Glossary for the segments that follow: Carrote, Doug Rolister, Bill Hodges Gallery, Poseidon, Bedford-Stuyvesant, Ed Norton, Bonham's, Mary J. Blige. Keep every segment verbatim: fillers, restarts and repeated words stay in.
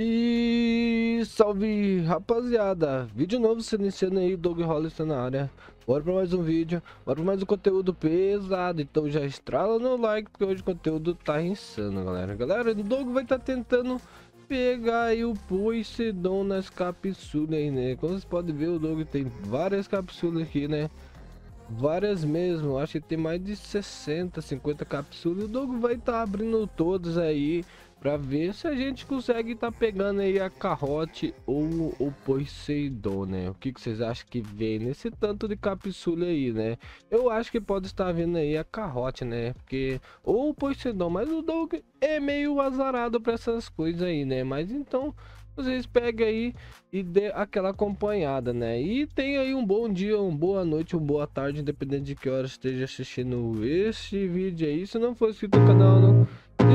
E salve, rapaziada, vídeo novo se iniciando aí, Doug Rolister na área. Bora pra mais um vídeo, bora pra mais um conteúdo pesado. Então já estrala no like, porque hoje o conteúdo tá insano, galera. Galera, o Doug vai estar tá tentando pegar aí o Poseidon nas capsulas, né? Como vocês podem ver, o Doug tem várias capsulas aqui, né? Várias mesmo, acho que tem mais de sessenta, cinquenta capsulas. O Doug vai estar tá abrindo todas aí pra ver se a gente consegue tá pegando aí a Carrote ou o Poseidon, né? O que que vocês acham que vem nesse tanto de capsule aí, né? Eu acho que pode estar vindo aí a Carrote, né? Porque ou o Poseidon, mas o Doug é meio azarado para essas coisas aí, né? Mas então vocês peguem aí e dê aquela acompanhada, né? E tem aí um bom dia, uma boa noite, uma boa tarde, independente de que hora esteja assistindo este vídeo aí. Se não for inscrito no canal, não se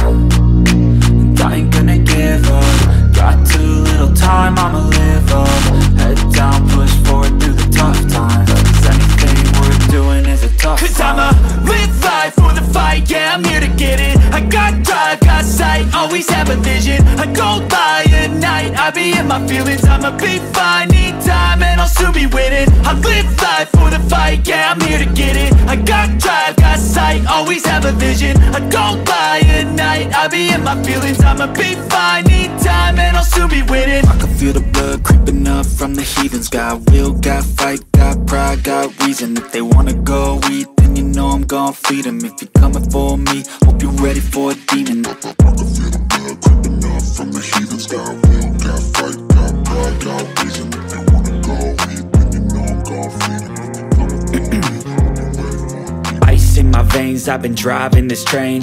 And I ain't gonna give up, got too little time, I'ma live up. Head down, push forward through the tough times, cause anything doing is a tough cause time. I'ma live life for the fight, yeah, I'm here to get it. I got drive, got sight, always have a vision. I go by at night, I be in my feelings. I'ma be fine, need time, and I'll soon be winning. I live life for the fight, yeah, I'm here to get it. I got drive, got sight, always have a vision. I go by at night, I be in my feelings. I'ma be fine, need time, and I'll soon be winning. I can feel the blood creeping up from the heathens. Got will, got fight, got pride, got reason. If they want wanna go eat, then you know I'm gon' feed him. If you're coming for me, hope you're ready for a demon. I can feel the blood creeping up from the heathens. Got will, got fight, got pride, got reason. If you wanna go eat, then you know I'm gon' feed him. If you're coming for me, hope you're ready for a demon. Ice in my veins, I've been driving this train.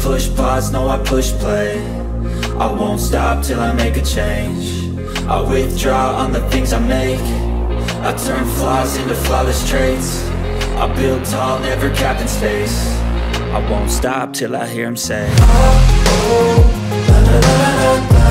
push pause, no I push play. I won't stop till I make a change. I withdraw on the things I make. I turn flaws into flawless traits. I build tall, never capped in space. I won't stop till I hear him say, oh, oh, la, la, la, la, la, la.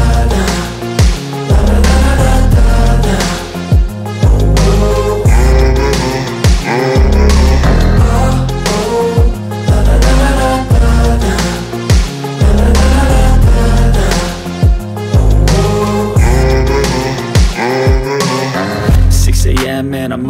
I'm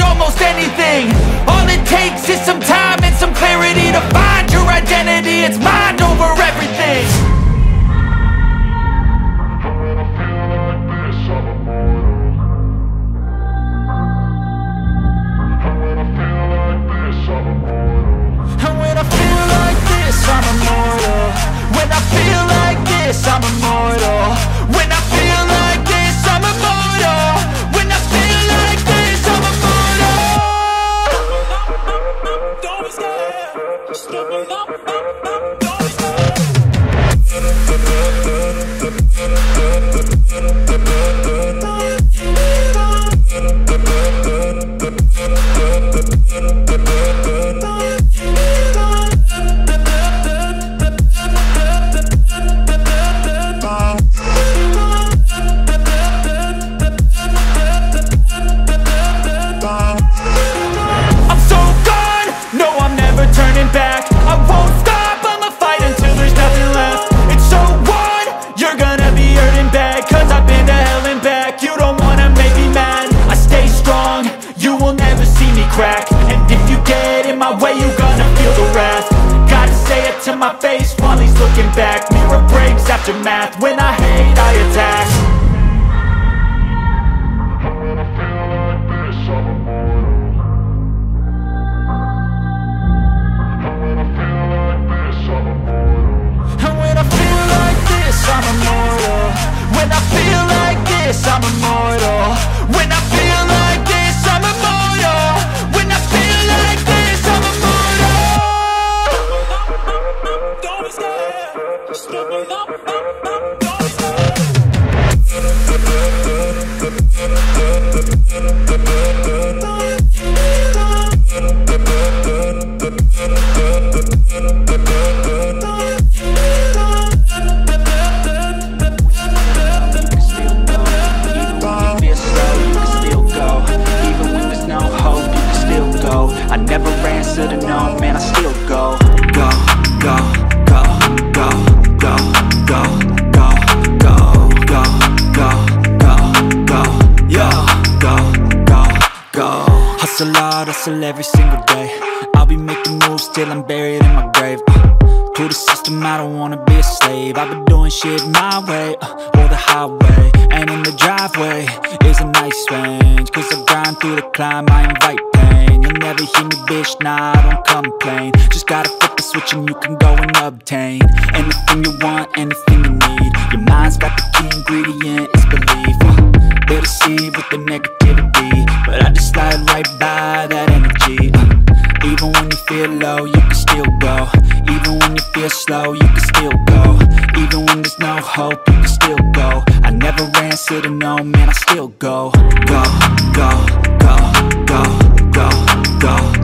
almost anything. All it takes is some time and some clarity to find your identity. It's mind over everything. And when I feel like this, I'm immortal. When I feel like this, I'm immortal. When I feel like this, I'm immortal. When I feel like this, I'm immortal. My face while he's looking back. Mirror breaks after math. When I hate, I attack. And when I feel like this, I'm immortal. And when I feel like this, I'm immortal. And when I feel like this, I'm immortal. When I feel like this, I'm immortal. When I feel like this, I'm immortal. When I feel like this, I'm immortal. Every single day I'll be making moves till I'm buried in my grave. uh, To the system, I don't wanna be a slave. I've been doing shit my way, uh, or the highway. And in the driveway is a nice range, cause I grind through the climb, I invite pain. You'll never hear me, bitch, nah, I don't complain. Just gotta flip the switch and you can go and obtain anything you want, anything you need. Your mind's got the key ingredient, it's belief. uh, They deceive with the negativity, but I just slide right by that energy. uh, Even when you feel low, you can still go. Even when you feel slow, you can still go. Even when there's no hope, you can still go. I never answer to no, man, I still go. Go, go, go, go, go, go.